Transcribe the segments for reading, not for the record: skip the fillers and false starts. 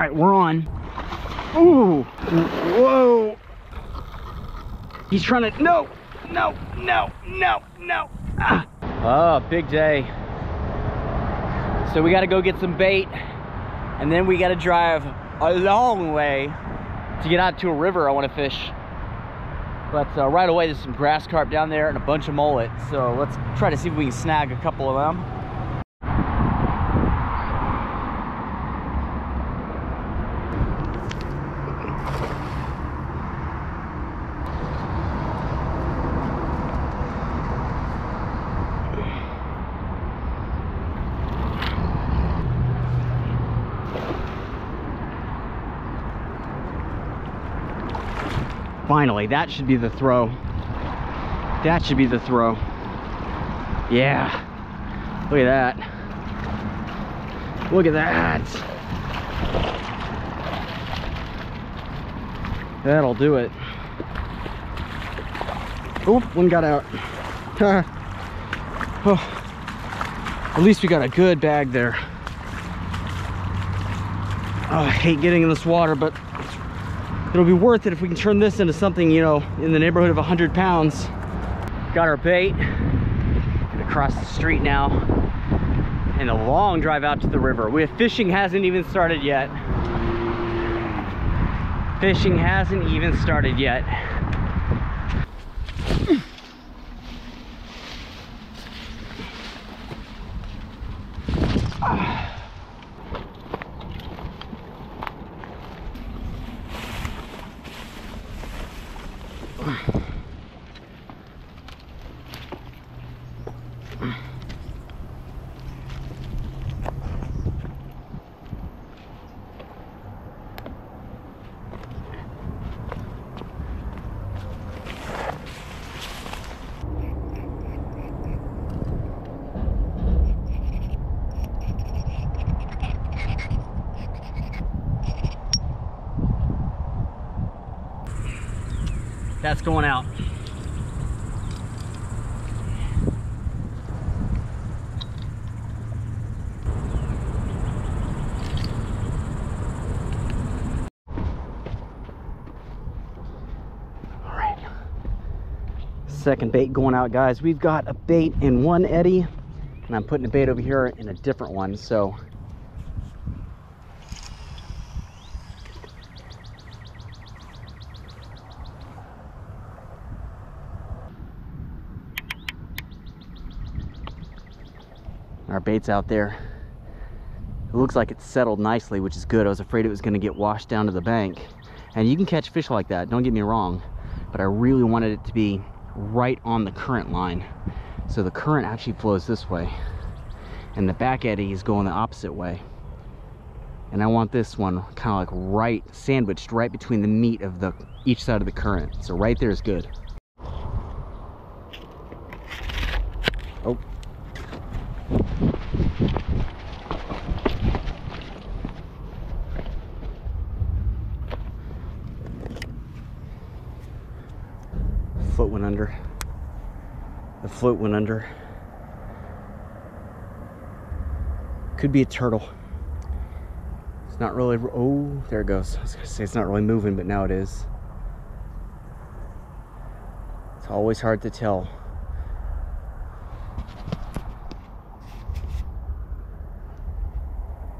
All right, we're on. Ooh, whoa. He's trying to, no. Ah. Oh, big day. So we gotta go get some bait, and then we gotta drive a long way to get out to a river I wanna fish. But right away, there's some grass carp down there and a bunch of mullet. So let's try to see if we can snag a couple of them. Finally, that should be the throw. That should be the throw. Yeah. Look at that. Look at that. That'll do it. Oh, one got out. Oh, at least we got a good bag there. Oh, I hate getting in this water, but it'll be worth it if we can turn this into something, you know, in the neighborhood of 100 pounds. Got our bait. Gonna cross the street now. And a long drive out to the river. Fishing hasn't even started yet. Fishing hasn't even started yet. That's going out. All right, second bait going out, guys. We've got a bait in one eddy, and I'm putting a bait over here in a different one, so. Our bait's out there. It looks like it's settled nicely, which is good. I was afraid it was gonna get washed down to the bank. And you can catch fish like that, don't get me wrong, but I really wanted it to be right on the current line. So the current actually flows this way, and the back eddy is going the opposite way. And I want this one kind of like right, sandwiched right between the meat of the each side of the current. So right there is good. Oh. Float went under. The float went under. Could be a turtle. It's not really. Oh, there it goes. I was gonna say it's not really moving, but now it is. It's always hard to tell.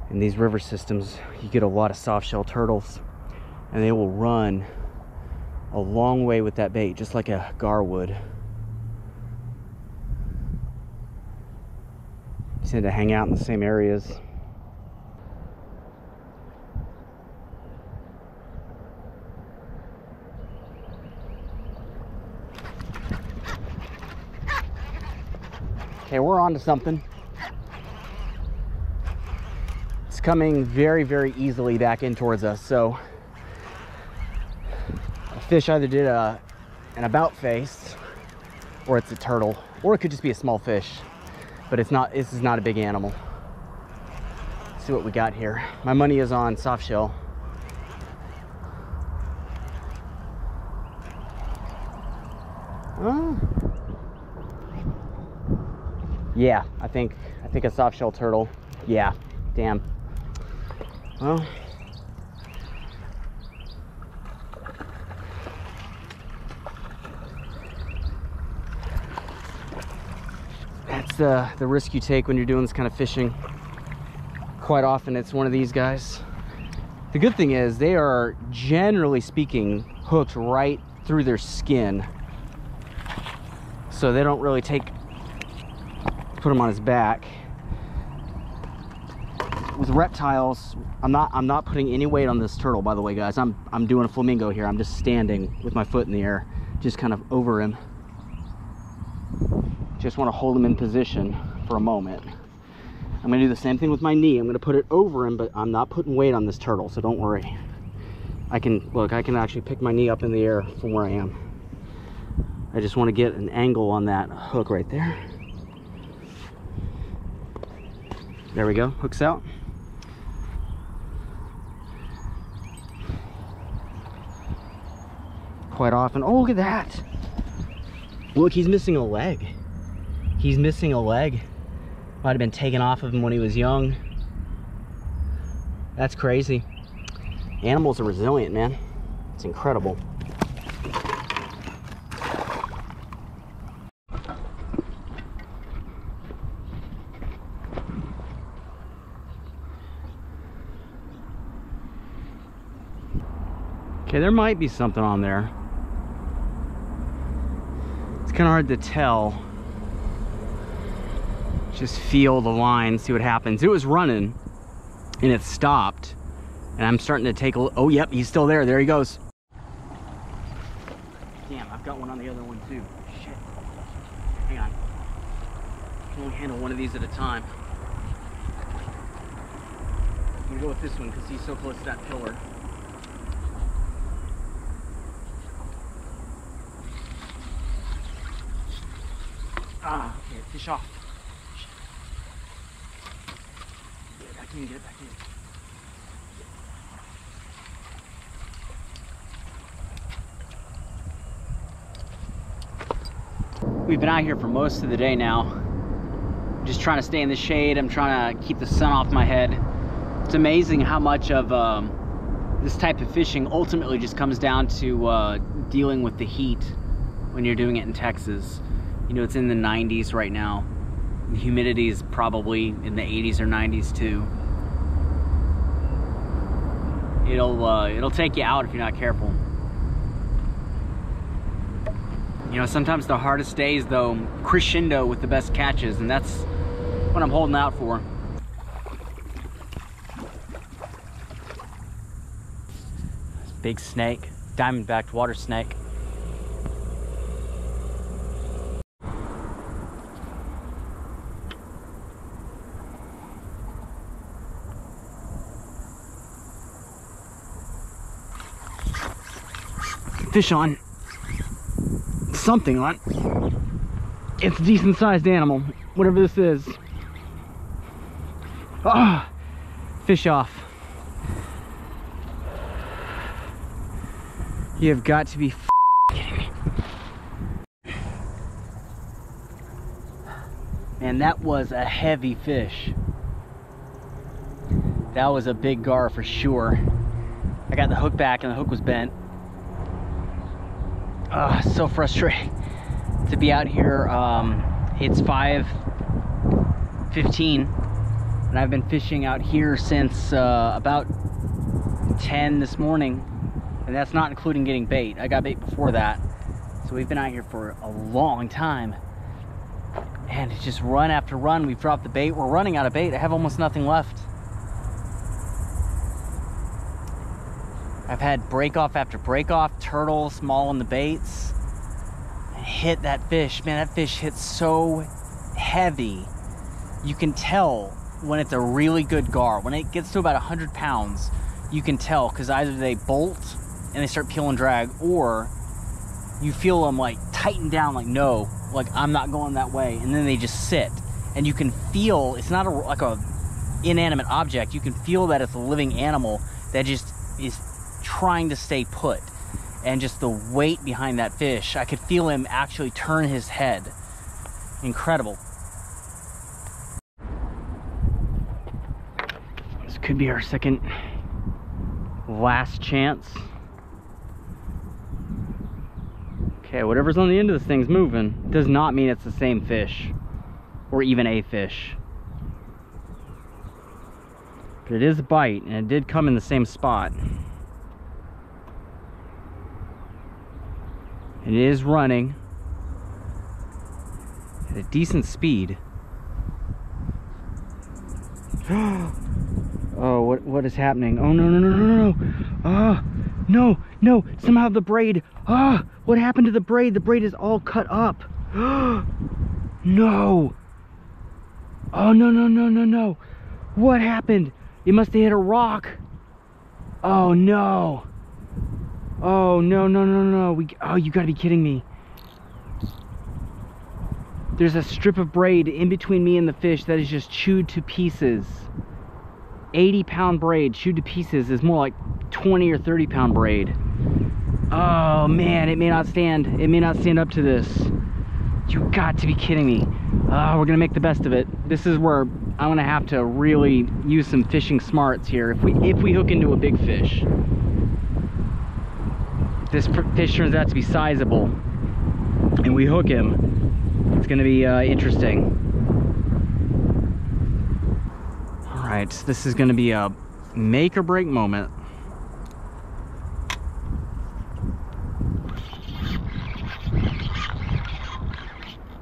In these river systems, you get a lot of soft shell turtles, and they will run a long way with that bait, just like a gar would. They tend to hang out in the same areas. Okay, we're on to something. Coming very, very easily back in towards us. So a fish either did an about face, or it's a turtle, or it could just be a small fish, but it's not. This is not a big animal. Let's see what we got here. My money is on soft shell. Yeah, I think a soft shell turtle. Yeah, damn. Well, That's the risk you take when you're doing this kind of fishing. Quite often it's one of these guys. The good thing is they are, generally speaking, hooked right through their skin. So they don't really take, put him on his back. With reptiles, I'm not putting any weight on this turtle, by the way, guys. I'm doing a flamingo here. I'm just standing with my foot in the air, just kind of over him. Just want to hold him in position for a moment. I'm going to do the same thing with my knee. I'm going to put it over him, but I'm not putting weight on this turtle, so don't worry. I can actually pick my knee up in the air from where I am. I just want to get an angle on that hook right there. There we go, hook's out. Quite often, oh, look at that. Look, he's missing a leg. He's missing a leg. Might have been taken off of him when he was young. That's crazy. Animals are resilient, man. It's incredible. Okay, there might be something on there. It's kind of hard to tell. Just feel the line, see what happens. It was running and it stopped. And I'm starting to take a look. Oh, yep, he's still there. There he goes. Damn, I've got one on the other one too. Shit. Hang on. I can only handle one of these at a time. I'm gonna go with this one because he's so close to that pillar. Ah, okay, fish off. Shit. Get it back in, get it back in. We've been out here for most of the day now. I'm just trying to stay in the shade. I'm trying to keep the sun off my head. It's amazing how much of this type of fishing ultimately just comes down to dealing with the heat when you're doing it in Texas. You know, it's in the 90s right now. The humidity is probably in the 80s or 90s too. It'll take you out if you're not careful. You know, sometimes the hardest days though crescendo with the best catches, and that's what I'm holding out for. This big snake, diamond-backed water snake. Fish on. Something on. It's a decent sized animal. Whatever this is. Ah! Fish off. You have got to be kidding me. Man, that was a heavy fish. That was a big gar for sure. I got the hook back and the hook was bent. So frustrating to be out here. It's 5:15 and I've been fishing out here since about 10 this morning, and that's not including getting bait. I got bait before that, so we've been out here for a long time, and it's just run after run. We've dropped the bait. We're running out of bait. I have almost nothing left. I've had break off after break off, turtle, small on the baits. I hit that fish. Man, that fish hits so heavy. You can tell when it's a really good gar. When it gets to about 100 pounds, you can tell, because either they bolt and they start peel and drag, or you feel them like tighten down, like no, like I'm not going that way. And then they just sit. And you can feel, it's not like a inanimate object. You can feel that it's a living animal that just is trying to stay put, and just the weight behind that fish, I could feel him actually turn his head. Incredible. This could be our second last chance. Okay, whatever's on the end of this thing's moving. Does not mean it's the same fish. or even a fish. But it is a bite, and it did come in the same spot. And it is running at a decent speed. Oh, what is happening? Oh, no, no, no, no, no. Oh, no, no. Somehow the braid. Ah, oh, what happened to the braid? The braid is all cut up. No. Oh, no, no, no, no, no. What happened? It must have hit a rock. Oh, no. Oh, no, no, no, no. Oh, you gotta be kidding me. There's a strip of braid in between me and the fish that is just chewed to pieces. 80-pound braid chewed to pieces is more like 20 or 30-pound braid. Oh man, it may not stand. It may not stand up to this. You got to be kidding me. We're gonna make the best of it. This is where I'm gonna have to really use some fishing smarts here if we hook into a big fish. This fish turns out to be sizable and we hook him, it's gonna be interesting. Alright, so this is gonna be a make or break moment.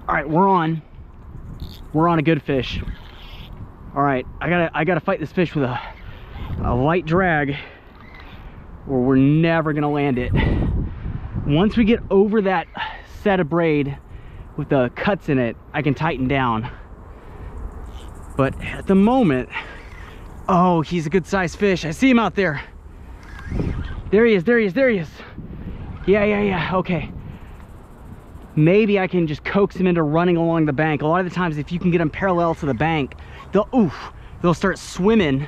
Alright, we're on. We're on a good fish. Alright, I gotta fight this fish with a light drag, or we're never gonna land it. Once we get over that set of braid with the cuts in it, I can tighten down. But at the moment, oh, he's a good sized fish. I see him out there. There he is, there he is, there he is. Yeah, yeah, yeah, okay. Maybe I can just coax him into running along the bank. A lot of the times, if you can get them parallel to the bank, they'll start swimming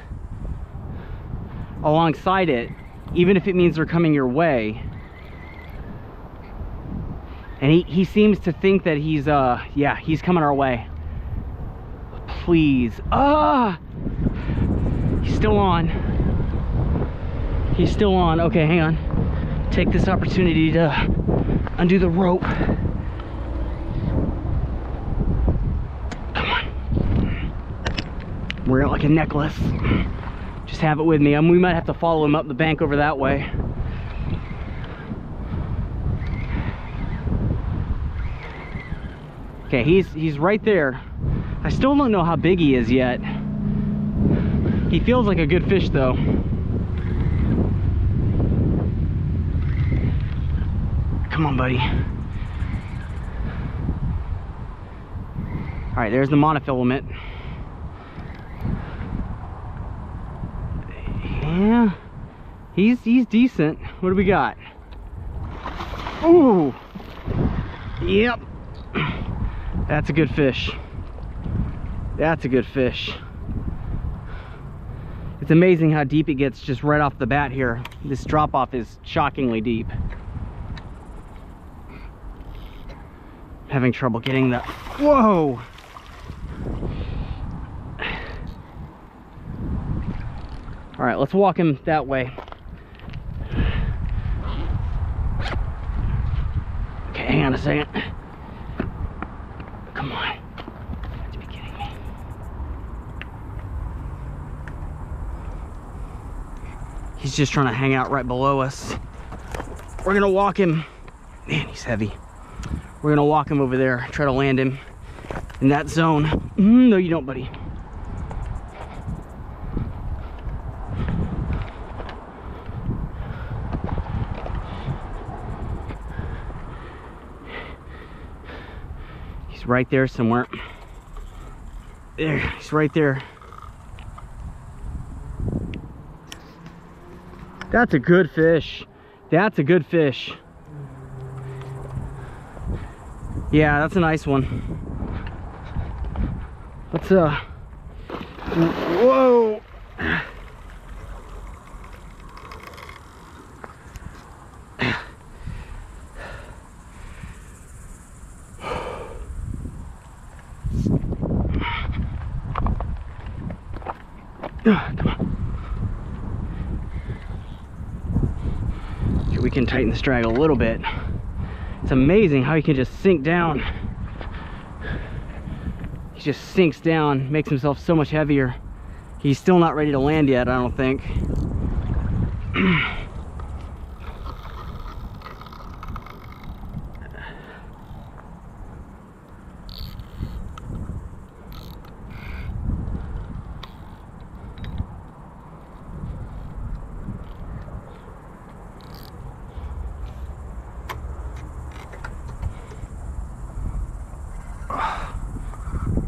alongside it, even if it means they're coming your way. And he seems to think that he's, yeah, he's coming our way. Please, ah! He's still on. He's still on, okay, hang on. Take this opportunity to undo the rope. Come on. Wear it like a necklace. Just have it with me. We might have to follow him up the bank over that way. Okay, he's right there. I still don't know how big he is yet. He feels like a good fish though. Come on, buddy. All right, there's the monofilament. Yeah, he's decent. What do we got? Ooh, yep. That's a good fish. That's a good fish. It's amazing how deep it gets just right off the bat here. This drop off is shockingly deep. I'm having trouble getting the, whoa! All right, let's walk him that way. Okay, hang on a second. Come on. He's just trying to hang out right below us. We're gonna walk him. Man, he's heavy. We're gonna walk him over there, try to land him in that zone. No, you don't, buddy. He's right there somewhere. There, he's right there. That's a good fish. That's a good fish. Yeah, that's a nice one. Let's whoa. Come on. We can tighten this drag a little bit. It's amazing how you can just sink down. He just sinks down, makes himself so much heavier. He's still not ready to land yet, I don't think.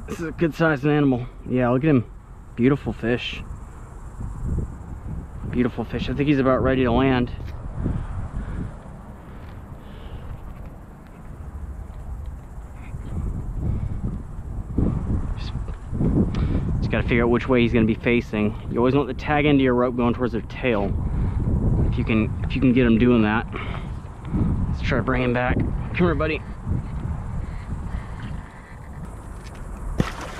This is a good sized animal. Yeah, look at him. Beautiful fish. Beautiful fish. I think he's about ready to land. Just gotta figure out which way he's gonna be facing. You always want the tag end of your rope going towards their tail. If you can get him doing that. Let's try to bring him back. Come here, buddy.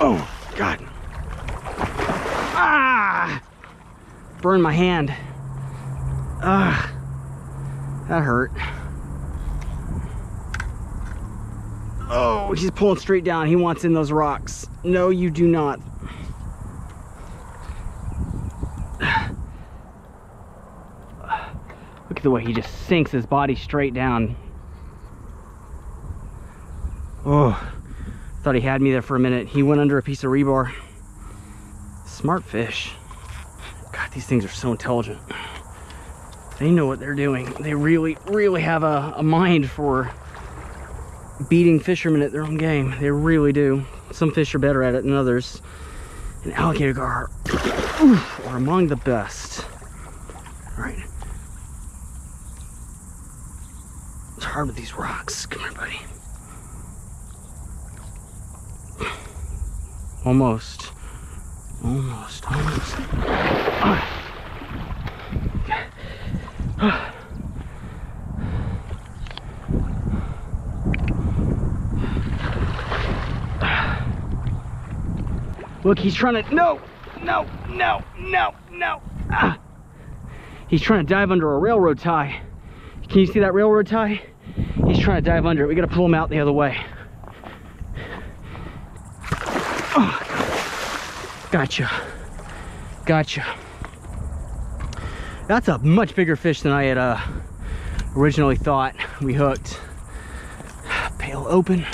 Oh, God. Ah! Burned my hand. Ah, that hurt. Oh, he's pulling straight down. He wants in those rocks. No, you do not. Look at the way he just sinks his body straight down. Oh. Thought he had me there for a minute. He went under a piece of rebar. Smart fish. God, these things are so intelligent. They know what they're doing. They really, really have a mind for beating fishermen at their own game. They really do. Some fish are better at it than others. And alligator gar are among the best. All right. It's hard with these rocks. Come here, buddy. Almost. Look, he's trying to, no. He's trying to dive under a railroad tie. Can you see that railroad tie? He's trying to dive under it. We gotta pull him out the other way. Gotcha. That's a much bigger fish than I had originally thought we hooked. Pail open.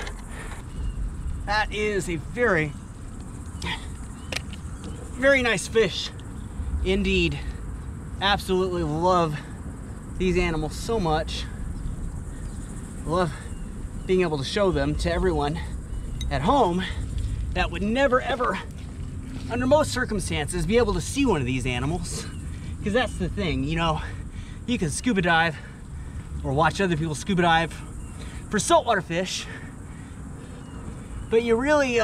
That is a very, very nice fish indeed. Absolutely love these animals so much. Love being able to show them to everyone at home that would never ever, under most circumstances, be able to see one of these animals. Because that's the thing, you know, you can scuba dive or watch other people scuba dive for saltwater fish, but you really,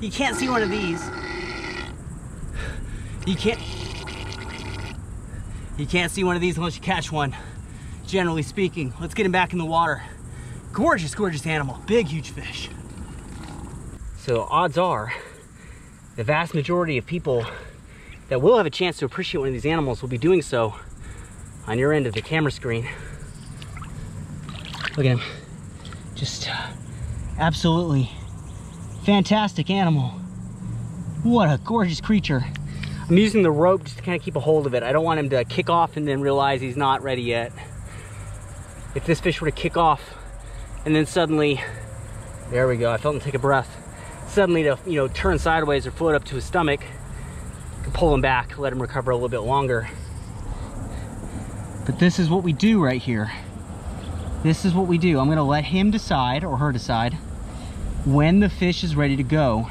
you can't see one of these. You can't see one of these unless you catch one, generally speaking. Let's get him back in the water. Gorgeous, gorgeous animal, big, huge fish. So odds are, the vast majority of people that will have a chance to appreciate one of these animals will be doing so on your end of the camera screen. Look at him. Just absolutely fantastic animal. What a gorgeous creature. I'm using the rope just to kind of keep a hold of it. I don't want him to kick off and then realize he's not ready yet. If this fish were to kick off and then suddenly, there we go, I felt him take a breath. Suddenly to, you know, turn sideways or float up to his stomach, pull him back, let him recover a little bit longer. But this is what we do right here. This is what we do. I'm gonna let him decide, or her decide, when the fish is ready to go.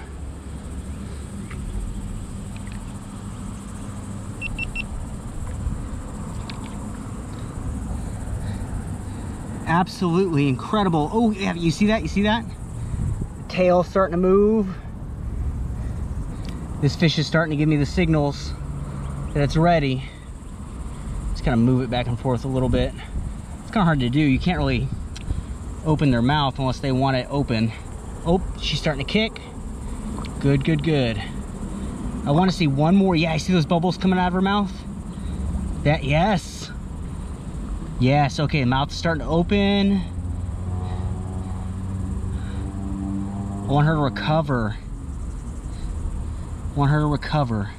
Absolutely incredible. Oh yeah, you see that, you see that? Tail starting to move. This fish is starting to give me the signals that it's ready. Just kind of move it back and forth a little bit. It's kind of hard to do. You can't really open their mouth unless they want it open. Oh, she's starting to kick. Good. I want to see one more. Yeah, I see those bubbles coming out of her mouth. That, yes. Okay, mouth's starting to open. I want her to recover. Want her to recover.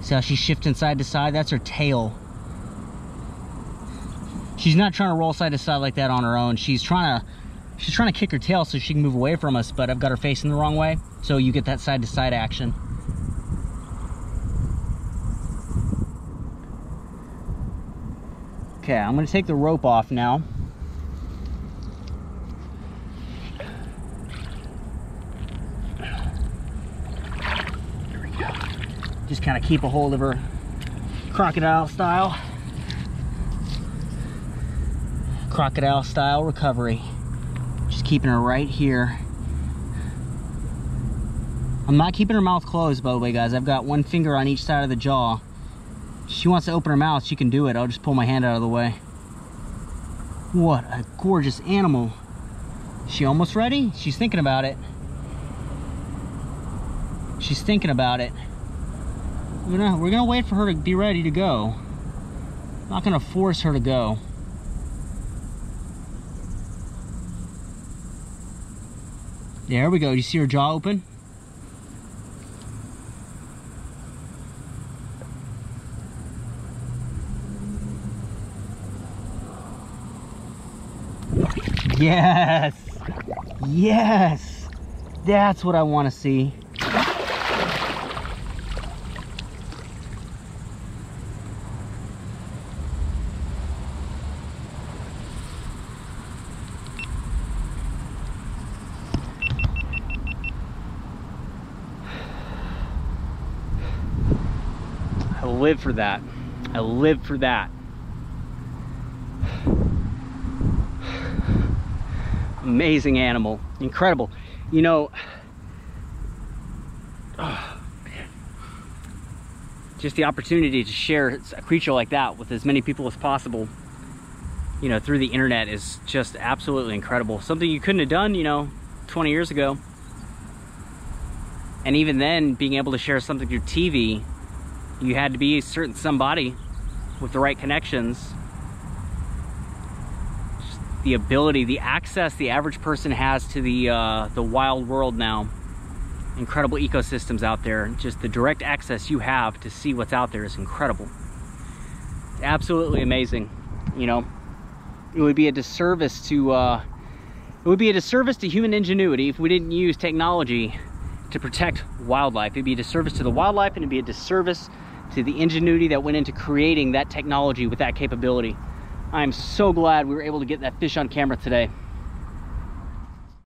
See how she's shifting side to side? That's her tail. She's not trying to roll side to side like that on her own. She's trying to kick her tail so she can move away from us, but I've got her facing the wrong way, so you get that side to side action. Okay, I'm gonna take the rope off now. There we go. Just kind of keep a hold of her crocodile style. Crocodile style recovery. Just keeping her right here. I'm not keeping her mouth closed, by the way, guys. I've got one finger on each side of the jaw. She wants to open her mouth, she can do it. I'll just pull my hand out of the way. What a gorgeous animal. She almost ready? She's thinking about it. She's thinking about it. We're gonna wait for her to be ready to go. I'm not gonna force her to go. There we go. Do you see her jaw open? Yes! Yes! That's what I want to see. I live for that. I live for that. Amazing animal, incredible. You know, oh, man. Just the opportunity to share a creature like that with as many people as possible, you know, through the internet is just absolutely incredible. Something you couldn't have done, you know, 20 years ago. And even then, being able to share something through TV, you had to be a certain somebody with the right connections. The ability, the access the average person has to the wild world now. Incredible ecosystems out there. Just the direct access you have to see what's out there is incredible. It's absolutely amazing. You know, it would be a disservice to human ingenuity if we didn't use technology to protect wildlife. It'd be a disservice to the wildlife, and it'd be a disservice to the ingenuity that went into creating that technology with that capability. I'm so glad we were able to get that fish on camera today.